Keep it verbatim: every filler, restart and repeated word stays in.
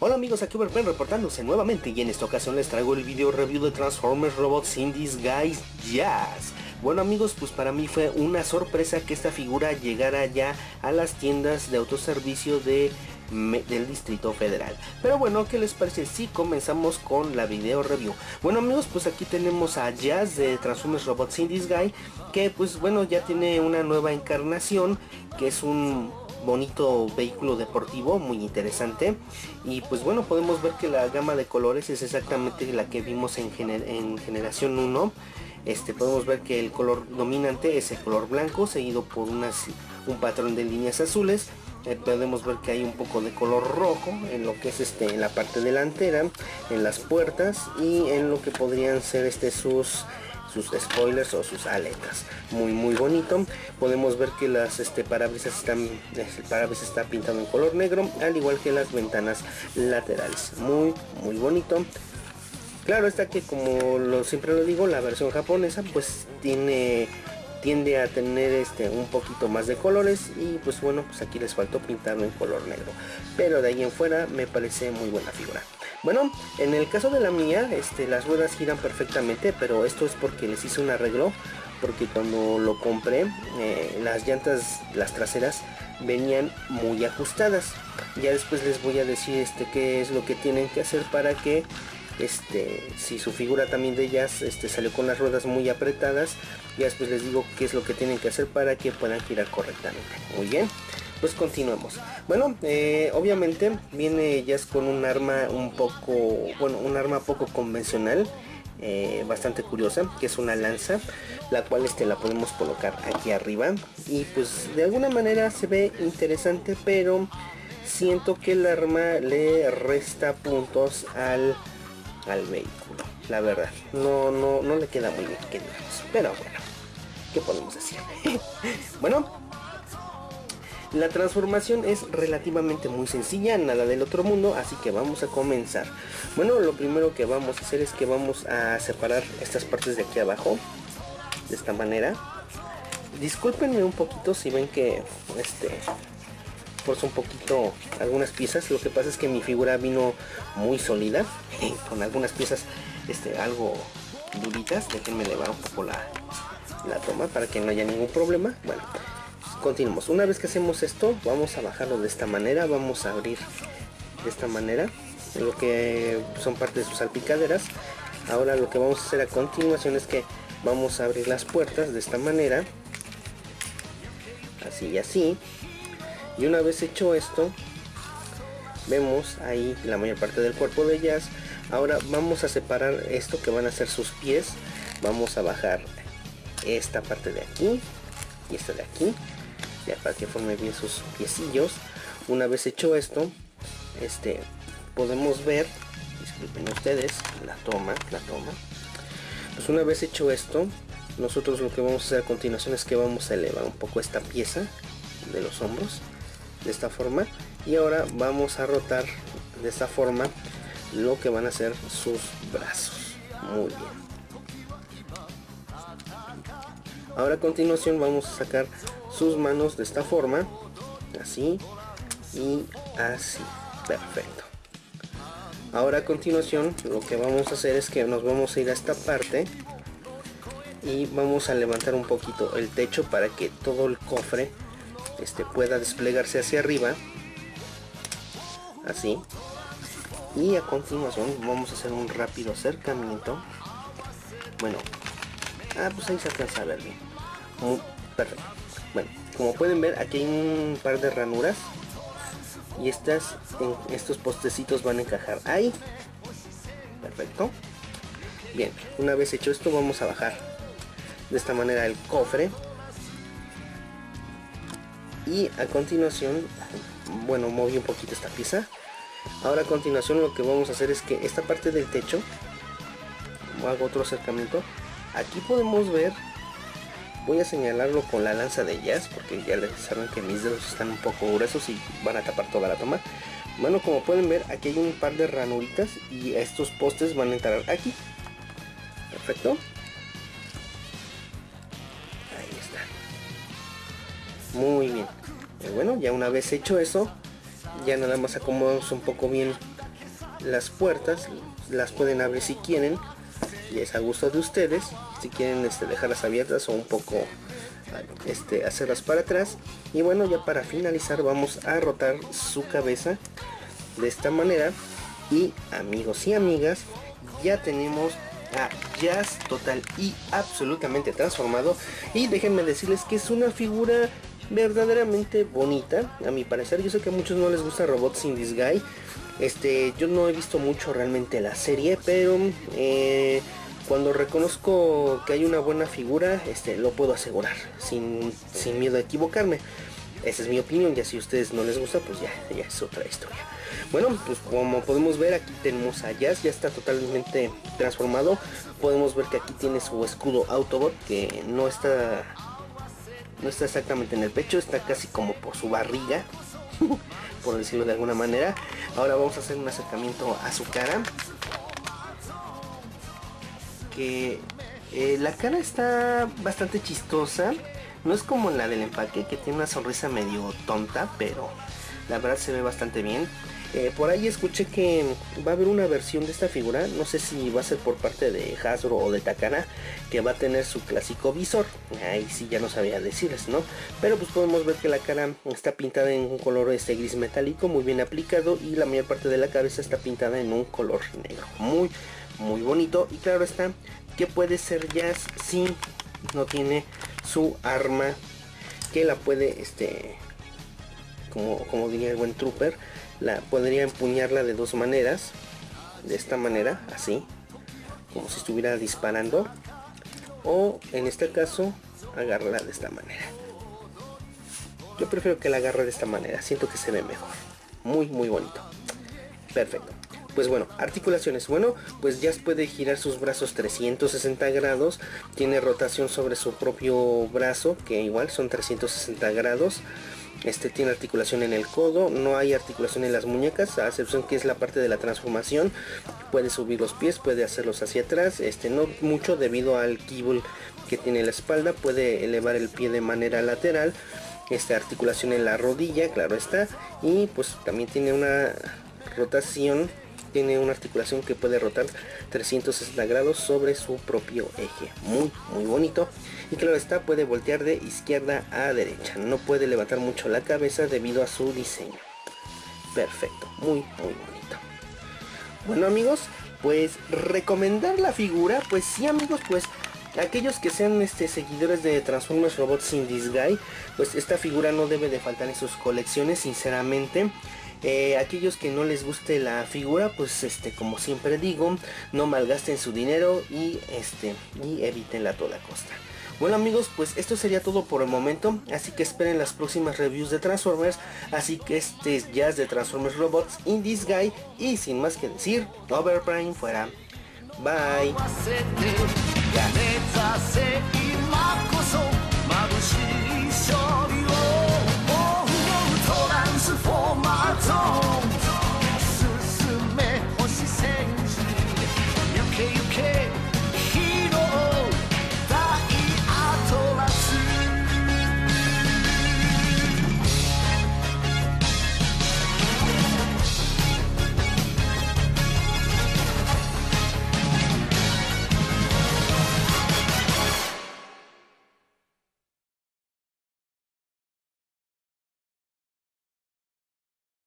Hola amigos, aquí UberPen reportándose nuevamente y en esta ocasión les traigo el video review de Transformers Robots in Disguise Jazz. Bueno amigos, pues para mí fue una sorpresa que esta figura llegara ya a las tiendas de autoservicio de, me, del Distrito Federal. Pero bueno, ¿qué les parece si comenzamos con la video review? Bueno amigos, pues aquí tenemos a Jazz de Transformers Robots in Disguise, que pues bueno, ya tiene una nueva encarnación, que es un bonito vehículo deportivo muy interesante. Y pues bueno, podemos ver que la gama de colores es exactamente la que vimos en, gener en generación uno. Este, podemos ver que el color dominante es el color blanco, seguido por unas, un patrón de líneas azules. Eh, podemos ver que hay un poco de color rojo en lo que es este, en la parte delantera, en las puertas y en lo que podrían ser este, sus sus spoilers o sus aletas. Muy muy bonito. Podemos ver que las este, parabrisas están, el parabrisas está pintado en color negro, al igual que las ventanas laterales. Muy muy bonito. Claro está que, como lo, siempre lo digo, la versión japonesa pues tiene, tiende a tener este, un poquito más de colores, y pues bueno, pues aquí les faltó pintarlo en color negro, pero de ahí en fuera me parece muy buena figura. Bueno, en el caso de la mía, este, las ruedas giran perfectamente, pero esto es porque les hice un arreglo, porque cuando lo compré, eh, las llantas, las traseras, venían muy ajustadas. Ya después les voy a decir este, qué es lo que tienen que hacer para que, este, si su figura también de ellas este, salió con las ruedas muy apretadas, ya después les digo qué es lo que tienen que hacer para que puedan girar correctamente. Muy bien, pues continuemos. Bueno, eh, obviamente viene Jazz con un arma un poco, bueno, un arma poco convencional, eh, bastante curiosa, que es una lanza, la cual este, la podemos colocar aquí arriba, y pues de alguna manera se ve interesante, pero siento que el arma le resta puntos al, al vehículo, la verdad. No, no, no le queda muy bien, que digamos, pero bueno, ¿qué podemos decir? Bueno, la transformación es relativamente muy sencilla, nada del otro mundo, así que vamos a comenzar. Bueno, lo primero que vamos a hacer es que vamos a separar estas partes de aquí abajo, de esta manera. Discúlpenme un poquito si ven que este, forzo un poquito algunas piezas. Lo que pasa es que mi figura vino muy sólida, con algunas piezas este, algo duritas. Déjenme elevar un poco la, la toma para que no haya ningún problema. Bueno, continuamos. Una vez que hacemos esto, vamos a bajarlo de esta manera, vamos a abrir de esta manera lo que son parte de sus salpicaderas. Ahora lo que vamos a hacer a continuación es que vamos a abrir las puertas de esta manera, así y así. Y una vez hecho esto, vemos ahí la mayor parte del cuerpo de Jazz. Ahora vamos a separar esto que van a ser sus pies. Vamos a bajar esta parte de aquí y esta de aquí, ya para que forme bien sus piecillos. Una vez hecho esto, este, podemos ver, disculpen ustedes, la toma, la toma, pues una vez hecho esto, nosotros lo que vamos a hacer a continuación es que vamos a elevar un poco esta pieza de los hombros, de esta forma, y ahora vamos a rotar de esta forma lo que van a ser sus brazos. Muy bien. Ahora a continuación vamos a sacar sus manos de esta forma, así y así. Perfecto. Ahora a continuación lo que vamos a hacer es que nos vamos a ir a esta parte y vamos a levantar un poquito el techo para que todo el cofre este, pueda desplegarse hacia arriba, así. Y a continuación vamos a hacer un rápido acercamiento. Bueno, ah, pues ahí se alcanza a ver bien. Muy perfecto. Bueno, como pueden ver, aquí hay un par de ranuras y estas, en estos postecitos van a encajar ahí. Perfecto. Bien, una vez hecho esto, vamos a bajar de esta manera el cofre. Y a continuación, bueno, moví un poquito esta pieza. Ahora a continuación lo que vamos a hacer es que esta parte del techo, hago otro acercamiento. Aquí podemos ver, voy a señalarlo con la lanza de Jazz, porque ya les saben que mis dedos están un poco gruesos y van a tapar toda la toma. Bueno, como pueden ver, aquí hay un par de ranuritas y estos postes van a entrar aquí. Perfecto. Ahí está. Muy bien. Y bueno, ya una vez hecho eso, ya nada más acomodamos un poco bien las puertas las pueden abrir si quieren, y es a gusto de ustedes. Si quieren este, dejarlas abiertas o un poco este, hacerlas para atrás. Y bueno, ya para finalizar vamos a rotar su cabeza de esta manera. Y amigos y amigas, ya tenemos a Jazz total y absolutamente transformado. Y déjenme decirles que es una figura verdaderamente bonita, a mi parecer. Yo sé que a muchos no les gusta Robots in Disguise. Este, yo no he visto mucho realmente la serie, pero eh, cuando reconozco que hay una buena figura, este, lo puedo asegurar, sin, sin miedo a equivocarme. Esa es mi opinión, ya si a ustedes no les gusta, pues ya, ya es otra historia. Bueno, pues como podemos ver, aquí tenemos a Jazz, ya está totalmente transformado. Podemos ver que aquí tiene su escudo Autobot, que no está... no está exactamente en el pecho, está casi como por su barriga, por decirlo de alguna manera. Ahora vamos a hacer un acercamiento a su cara. Que eh, la cara está bastante chistosa. No es como la del empaque, que tiene una sonrisa medio tonta, pero la verdad se ve bastante bien. Eh, por ahí escuché que va a haber una versión de esta figura, no sé si va a ser por parte de Hasbro o de Takara, que va a tener su clásico visor. Ahí sí ya no sabía decirles, ¿no? Pero pues podemos ver que la cara está pintada en un color este gris metálico, muy bien aplicado, y la mayor parte de la cabeza está pintada en un color negro, muy muy bonito. Y claro está, que puede ser Jazz si no tiene su arma, que la puede, este, como, como diría el buen Trooper, la podría empuñarla de dos maneras, de esta manera, así como si estuviera disparando, o en este caso agarrarla de esta manera. Yo prefiero que la agarre de esta manera, siento que se ve mejor, muy muy bonito. Perfecto. Pues bueno, articulaciones. Bueno, pues Jazz puede girar sus brazos trescientos sesenta grados, tiene rotación sobre su propio brazo, que igual son trescientos sesenta grados. Este tiene articulación en el codo, no hay articulación en las muñecas, a excepción que es la parte de la transformación. Puede subir los pies, puede hacerlos hacia atrás, este no mucho debido al kibble que tiene la espalda. Puede elevar el pie de manera lateral, esta articulación en la rodilla, claro está. Y pues también tiene una rotación, tiene una articulación que puede rotar trescientos sesenta grados sobre su propio eje, muy muy bonito. Y claro está, puede voltear de izquierda a derecha, no puede levantar mucho la cabeza debido a su diseño. Perfecto, muy muy bonito. Bueno amigos, pues recomendar la figura, pues sí amigos, pues aquellos que sean este, seguidores de Transformers Robots in Disguise, pues esta figura no debe de faltar en sus colecciones, sinceramente. Eh, aquellos que no les guste la figura, pues este, como siempre digo, no malgasten su dinero y este, y evítenla a toda costa. Bueno amigos, pues esto sería todo por el momento, así que esperen las próximas reviews de Transformers. Así que este es Jazz de Transformers Robots in Disguise, y sin más que decir, Overprime fuera. Bye.